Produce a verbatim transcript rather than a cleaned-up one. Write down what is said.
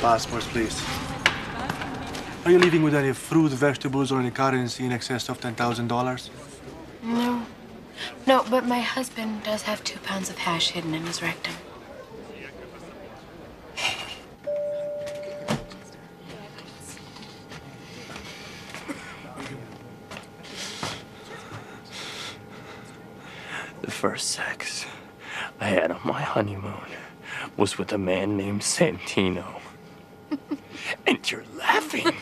Passports, please. Are you leaving with any fruit, vegetables, or any currency in excess of ten thousand dollars? No. No, but my husband does have two pounds of hash hidden in his rectum. The first sex I had on my honeymoon was with a man named Santino. And you're laughing.